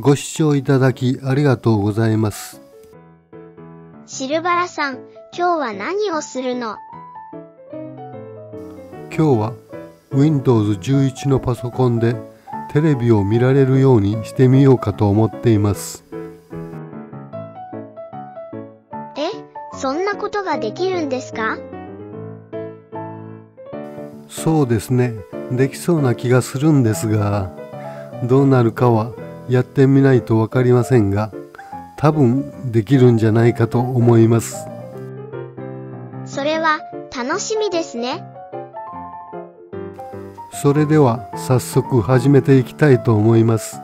ご視聴いただきありがとうございます。シルバラさん、今日は何をするの？今日は Windows 11のパソコンでテレビを見られるようにしてみようかと思っています。そんなことができるんですか？そうですね。できそうな気がするんですが、どうなるかはやってみないと分かりませんが、多分できるんじゃないかと思います。それは楽しみですね。それでは早速始めていきたいと思います。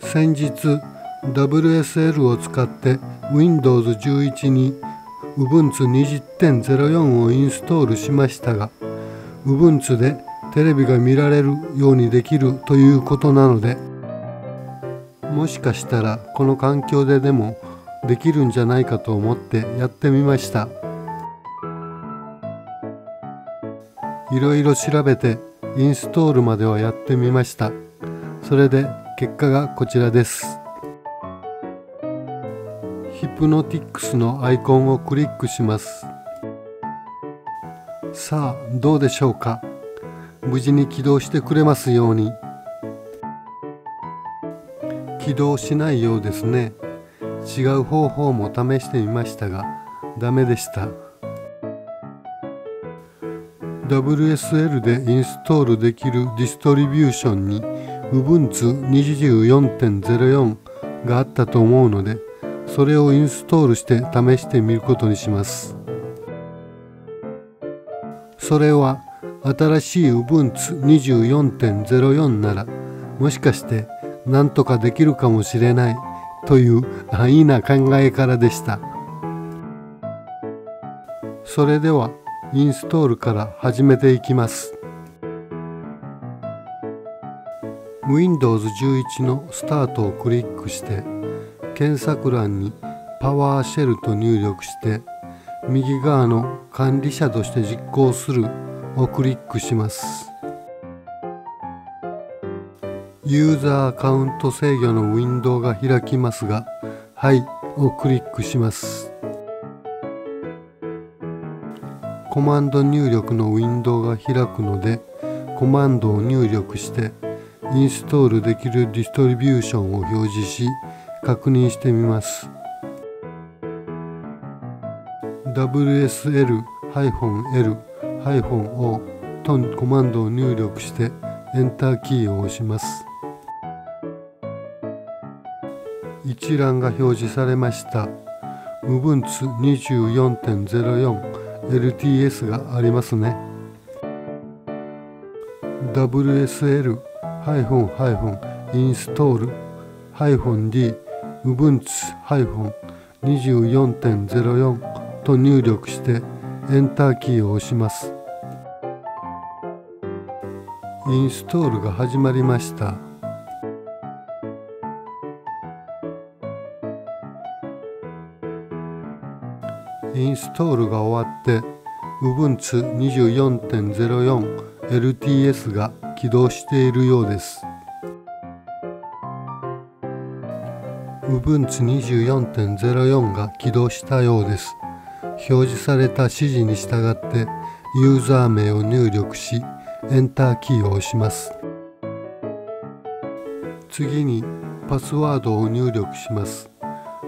先日 WSL を使ってWindows 11に Ubuntu 20.04 をインストールしましたが、Ubuntu でテレビが見られるようにできるということなので、もしかしたらこの環境ででもできるんじゃないかと思ってやってみました。いろいろ調べてインストールまではやってみました。それで結果がこちらです。Hypnotix のアイコンをクリックします。さあ、どうでしょうか。無事に起動してくれますように。起動しないようですね。違う方法も試してみましたが、ダメでした。WSL でインストールできるディストリビューションに Ubuntu 24.04 があったと思うので、それをインストールして試してみることにします。それは新しい Ubuntu 24.04 ならもしかしてなんとかできるかもしれないという安易な考えからでした。それではインストールから始めていきます。Windows 11のスタートをクリックして、検索欄にPowerShellと入力して、右側の管理者として実行するをクリックします。ユーザーアカウント制御のウィンドウが開きますが、はいをクリックします。コマンド入力のウィンドウが開くので、コマンドを入力して、インストールできるディストリビューションを表示し、確認してみます。WSL-L-O とコマンドを入力してエンターキーを押します。一覧が表示されました。Ubuntu 24.04 LTS がありますね。WSL-install-d Ubuntu-24.04 と入力してエンターキーを押します。インストールが始まりました。インストールが終わって Ubuntu-24.04 LTS が起動しているようです。Ubuntu 24.04 が起動したようです。表示された指示に従ってユーザー名を入力し、エンターキーを押します。次にパスワードを入力します。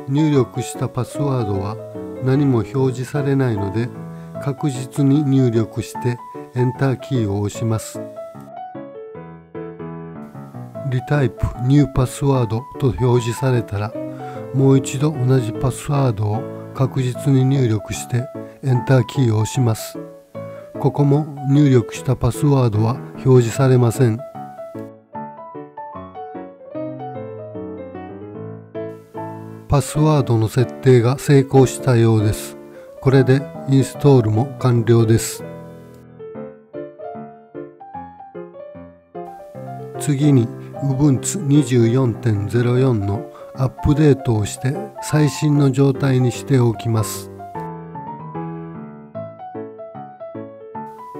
入力したパスワードは何も表示されないので、確実に入力してエンターキーを押します。リタイプニューパスワードと表示されたら、もう一度同じパスワードを確実に入力してエンターキーを押します。ここも入力したパスワードは表示されません。パスワードの設定が成功したようです。これでインストールも完了です。次にUbuntu 24.04 のアップデートをして最新の状態にしておきます。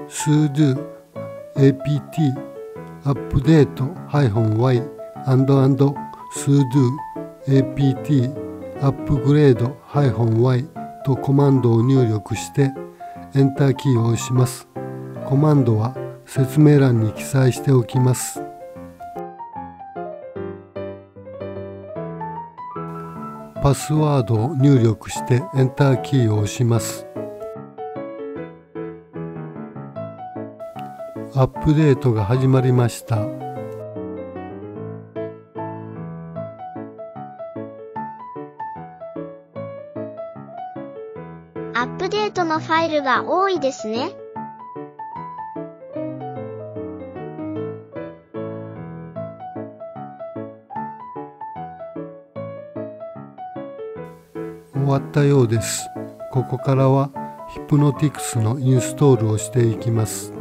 sudo apt-update-y sudo apt upgrade-y とコマンドを入力してエンターキーを押します。コマンドは説明欄に記載しておきます。パスワードを入力してエンターキーを押します。アップデートが始まりました。アップデートのファイルが多いですね。終わったようです。ここからは Hypnotix のインストールをしていきます。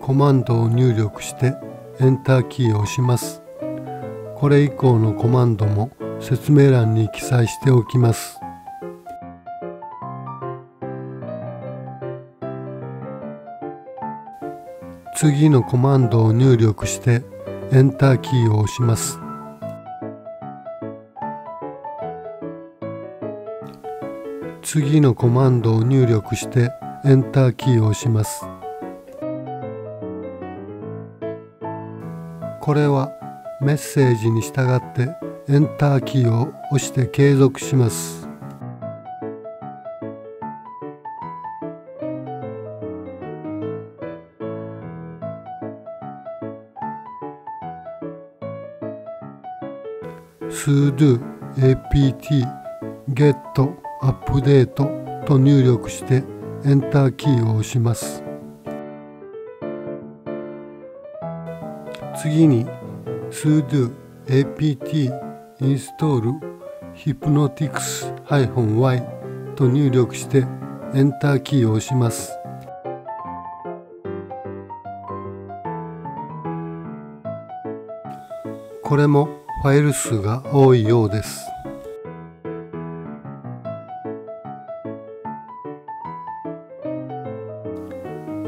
コマンドを入力してエンターキーを押します。これ以降のコマンドも説明欄に記載しておきます。次のコマンドを入力してエンターキーを押します。次のコマンドを入力してエンターキーを押します。これはメッセージに従ってエンターキーを押して継続します。sudo apt get update と入力してエンターキーを押します。次に sudo apt install hypnotix-y と入力してエンターキーを押します。これもファイル数が多いようです。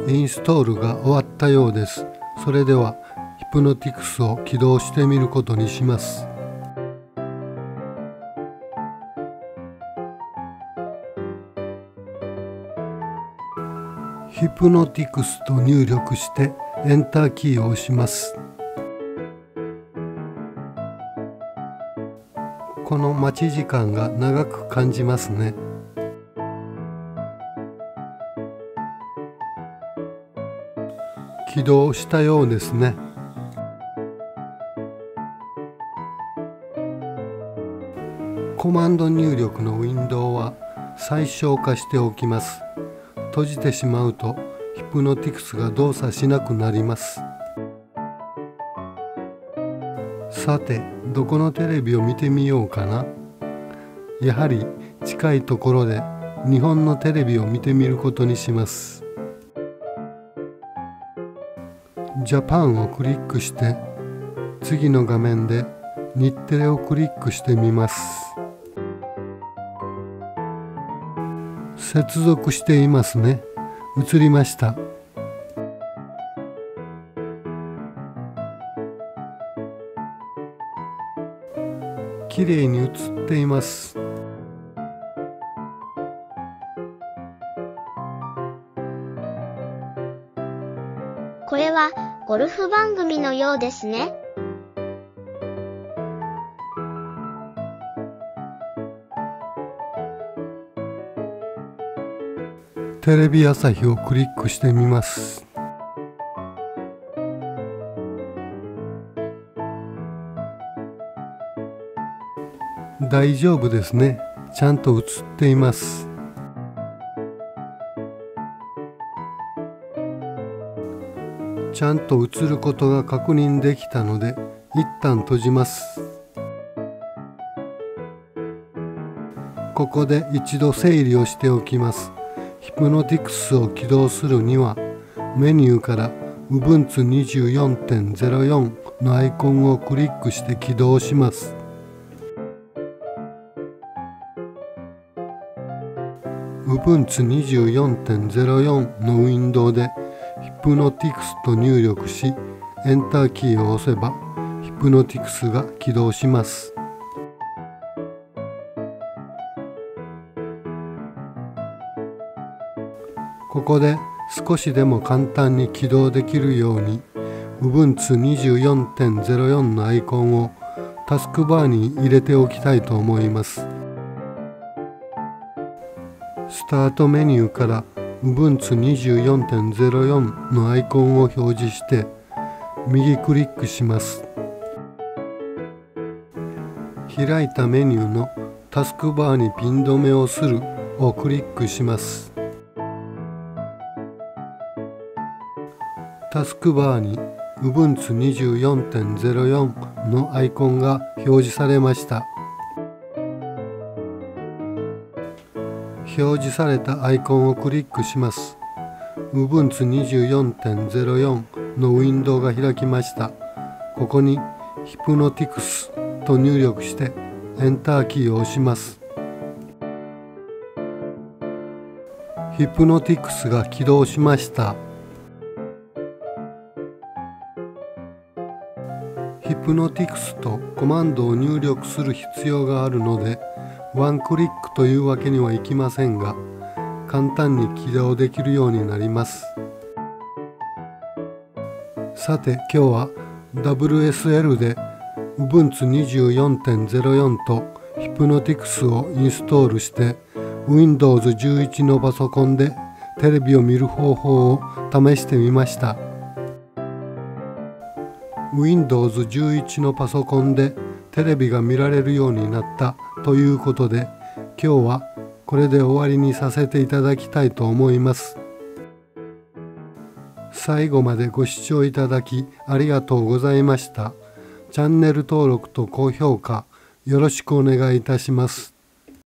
インストールが終わったようです。それではHypnotix を起動してみることにします。Hypnotix と入力してエンターキーを押します。この待ち時間が長く感じますね。起動したようですね。コマンド入力のウィンドウは最小化しておきます。閉じてしまうと Hypnotix が動作しなくなります。さて、どこのテレビを見てみようかな。やはり近いところで日本のテレビを見てみることにします。ジャパンをクリックして、次の画面で日テレをクリックしてみます。接続していますね。映りました。きれいに映っています。これはゴルフ番組のようですね。テレビ朝日をクリックしてみます。大丈夫ですね。ちゃんと映っています。ちゃんと映ることが確認できたので、一旦閉じます。ここで一度整理をしておきます。Hypnotix を起動するにはメニューから Ubuntu 24.04 のアイコンをクリックして起動します。Ubuntu 24.04 のウィンドウで Hypnotix と入力し、エンターキーを押せば Hypnotix が起動します。ここで少しでも簡単に起動できるように Ubuntu 24.04 のアイコンをタスクバーに入れておきたいと思います。スタートメニューから Ubuntu 24.04 のアイコンを表示して右クリックします。開いたメニューのタスクバーにピン止めをするをクリックします。タスクバーに Ubuntu 24.04 のアイコンが表示されました。表示されたアイコンをクリックします。Ubuntu 24.04 のウィンドウが開きました。ここに Hypnotix と入力してエンターキーを押します。Hypnotix が起動しました。Hypnotix とコマンドを入力する必要があるので、ワンクリックというわけにはいきませんが、簡単に起動できるようになります。さて今日は WSL で Ubuntu 24.04 と Hypnotix をインストールして Windows 11のパソコンでテレビを見る方法を試してみました。Windows 11のパソコンでテレビが見られるようになったということで、今日はこれで終わりにさせていただきたいと思います。最後までご視聴いただきありがとうございました。チャンネル登録と高評価よろしくお願いいたします。